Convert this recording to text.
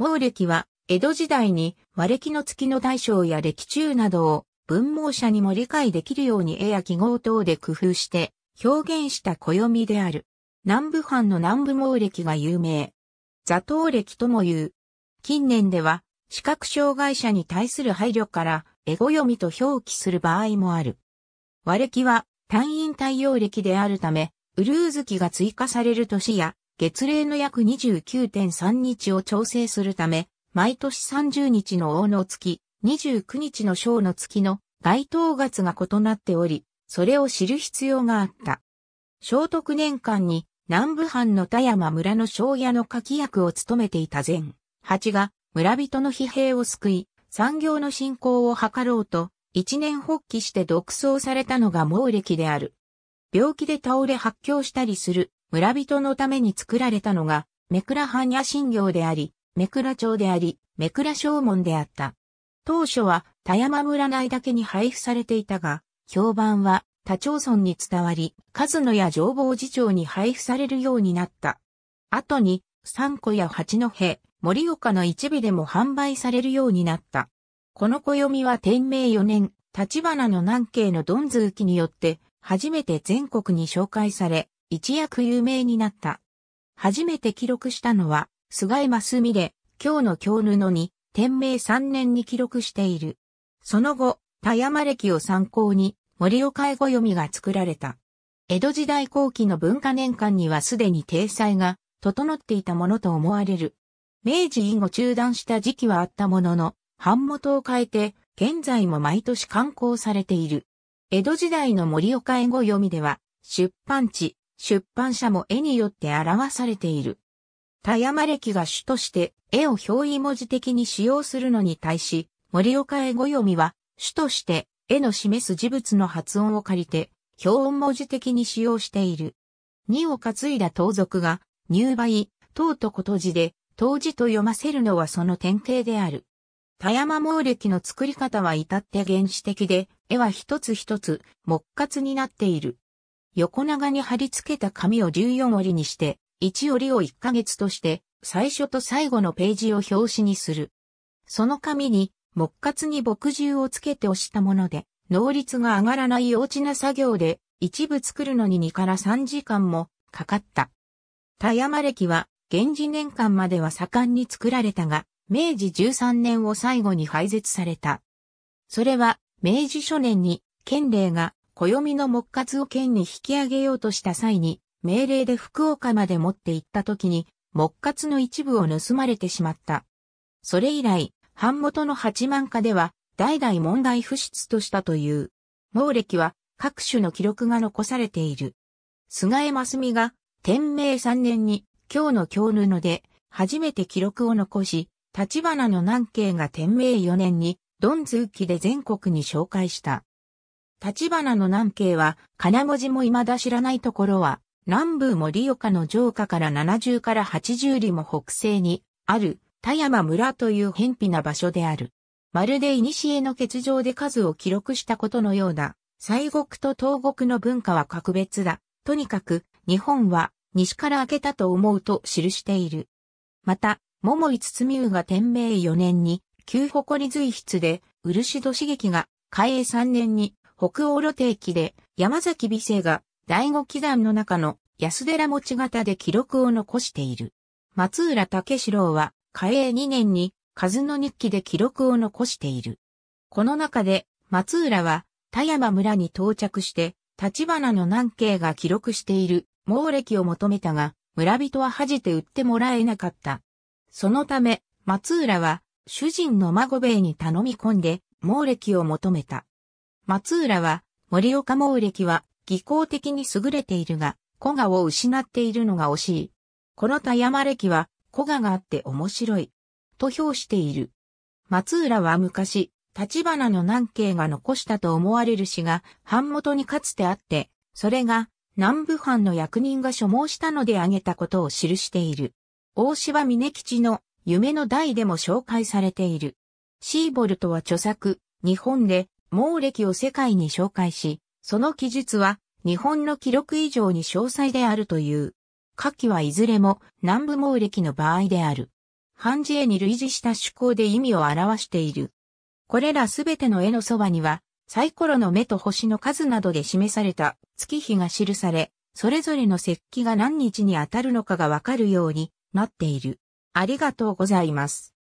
毛歴は、江戸時代に和暦の月の大小や暦注などを文盲者にも理解できるように絵や記号等で工夫して表現した暦である。南部藩の南部毛歴が有名。座頭暦ともいう。近年では視覚障害者に対する配慮から絵語読みと表記する場合もある。和暦は単陰太陽暦であるため、うるう月が追加される年や月齢の約 29.3 日を調整するため、毎年30日の大の月、29日の小の月の該当月が異なっており、それを知る必要があった。正徳年間に南部藩の田山村の庄屋の柿役を務めていた善八が村人の疲弊を救い、産業の振興を図ろうと、一念発起して独創されたのが毛暦である。病気で倒れ発狂したりする村人のために作られたのが、目倉般若心経であり、目倉帳であり、目倉証文であった。当初は田山村内だけに配布されていたが、評判は他町村に伝わり、数野や浄法寺町に配布されるようになった。後に、三子や八戸、盛岡の一部でも販売されるようになった。この暦は天明4年、橘の南慶のドンズウ記によって、初めて全国に紹介され、一躍有名になった。初めて記録したのは、菅井正美で、今日の京布に、天明3年に記録している。その後、田山暦を参考に、盛岡絵語読みが作られた。江戸時代後期の文化年間にはすでに体裁が整っていたものと思われる。明治以後中断した時期はあったものの、版元を変えて、現在も毎年刊行されている。江戸時代の盛岡絵語読みでは、出版地、出版社も絵によって表されている。田山暦が主として絵を表意文字的に使用するのに対し、盛岡絵語読みは主として絵の示す事物の発音を借りて表音文字的に使用している。荷を担いだ盗賊が入梅、唐とことじで当時と読ませるのはその典型である。田山毛暦の作り方は至って原始的で、絵は一つ一つ木活になっている。横長に貼り付けた紙を14折にして、1折を1ヶ月として、最初と最後のページを表紙にする。その紙に、木活に墨汁をつけて押したもので、能率が上がらない幼稚な作業で、一部作るのに2から3時間もかかった。田山暦は、元治年間までは盛んに作られたが、明治13年を最後に廃絶された。それは、明治初年に、県令が、暦の木活を県に引き上げようとした際に、命令で福岡まで持って行った時に、木活の一部を盗まれてしまった。それ以来、版元の八万家では、代々問題不出としたという。毛暦は、各種の記録が残されている。菅井正美が、天明3年に、今日の京布で、初めて記録を残し、橘の南慶が天明4年に、ドンズウ記で全国に紹介した。橘の南慶は、かな文字も未だ知らないところは、南部盛岡の城下から70から80里も北西にある田山村という偏僻な場所である。まるで古の欠場で数を記録したことのようだ。西国と東国の文化は格別だ。とにかく日本は西から明けたと思うと記している。また、桃井包雨が天明4年に旧誇り随筆で、漆戸茂樹が嘉永3年に北欧露定記で、山崎美生が第五記談の中の安寺持方で記録を残している。松浦武四郎は嘉永2年に数の日記で記録を残している。この中で松浦は田山村に到着して橘の南慶が記録している毛暦を求めたが村人は恥じて売ってもらえなかった。そのため松浦は主人の孫兵衛に頼み込んで毛暦を求めた。松浦は盛岡毛暦は技巧的に優れているが、古画を失っているのが惜しい。この田山暦は古画があって面白い。と評している。松浦は昔、橘の南慶が残したと思われる詩が版元にかつてあって、それが南部藩の役人が所望したのであげたことを記している。大柴峯吉の夢の題でも紹介されている。シーボルトは著作、日本で毛暦を世界に紹介し、その記述は日本の記録以上に詳細であるという。下記はいずれも南部毛暦の場合である。判じ絵に類似した趣向で意味を表している。これらすべての絵のそばには、サイコロの目と星の数などで示された月日が記され、それぞれの節気が何日に当たるのかがわかるようになっている。ありがとうございます。